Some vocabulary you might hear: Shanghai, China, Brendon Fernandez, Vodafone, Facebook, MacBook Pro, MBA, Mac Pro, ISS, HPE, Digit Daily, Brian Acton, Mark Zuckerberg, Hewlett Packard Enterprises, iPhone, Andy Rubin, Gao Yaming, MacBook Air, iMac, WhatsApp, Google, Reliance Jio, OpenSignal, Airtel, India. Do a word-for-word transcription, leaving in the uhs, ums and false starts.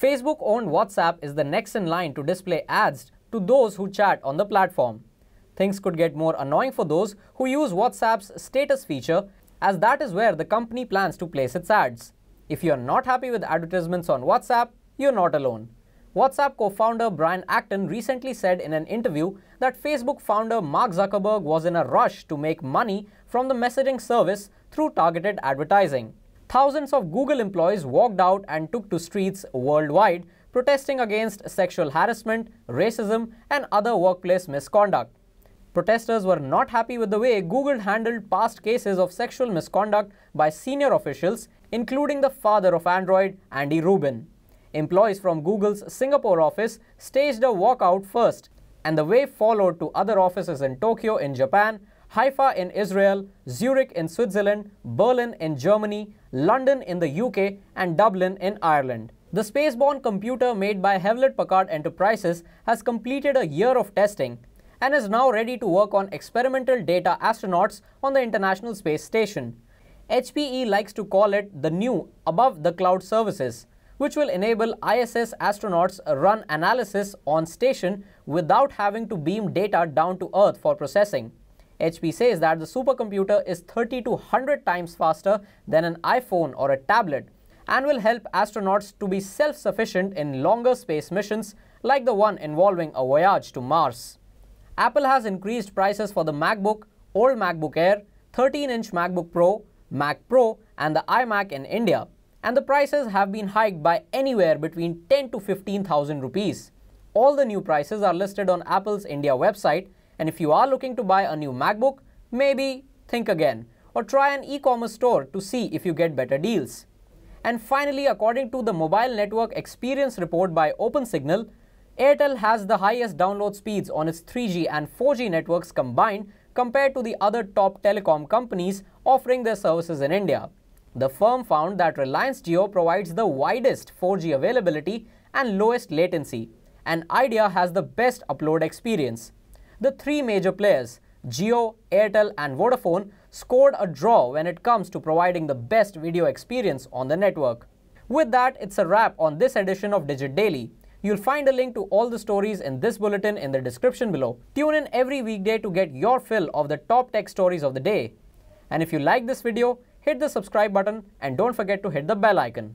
Facebook-owned WhatsApp is the next in line to display ads to those who chat on the platform. Things could get more annoying for those who use WhatsApp's status feature, as that is where the company plans to place its ads. If you're not happy with advertisements on WhatsApp, you're not alone. WhatsApp co-founder Brian Acton recently said in an interview that Facebook founder Mark Zuckerberg was in a rush to make money from the messaging service through targeted advertising. Thousands of Google employees walked out and took to streets worldwide, protesting against sexual harassment, racism, and other workplace misconduct. Protesters were not happy with the way Google handled past cases of sexual misconduct by senior officials, including the father of Android, Andy Rubin. Employees from Google's Singapore office staged a walkout first, and the wave followed to other offices in Tokyo in Japan, Haifa in Israel, Zurich in Switzerland, Berlin in Germany, London in the U K, and Dublin in Ireland. The spaceborne computer made by Hewlett Packard Enterprises has completed a year of testing and is now ready to work on experimental data astronauts on the International Space Station. H P E likes to call it the new above-the-cloud services, which will enable I S S astronauts run analysis on station without having to beam data down to Earth for processing. H P says that the supercomputer is thirty to one hundred times faster than an iPhone or a tablet and will help astronauts to be self-sufficient in longer space missions like the one involving a voyage to Mars. Apple has increased prices for the MacBook, old MacBook Air, thirteen inch MacBook Pro, Mac Pro, and the iMac in India, and the prices have been hiked by anywhere between ten to fifteen thousand rupees. All the new prices are listed on Apple's India website, and if you are looking to buy a new MacBook, maybe think again or try an e-commerce store to see if you get better deals. And finally, according to the Mobile Network Experience Report by OpenSignal, Airtel has the highest download speeds on its three G and four G networks combined compared to the other top telecom companies offering their services in India. The firm found that Reliance Jio provides the widest four G availability and lowest latency, and Idea has the best upload experience. The three major players, Jio, Airtel, and Vodafone, scored a draw when it comes to providing the best video experience on the network. With that, it's a wrap on this edition of Digit Daily. You'll find a link to all the stories in this bulletin in the description below. Tune in every weekday to get your fill of the top tech stories of the day. And if you like this video, hit the subscribe button and don't forget to hit the bell icon.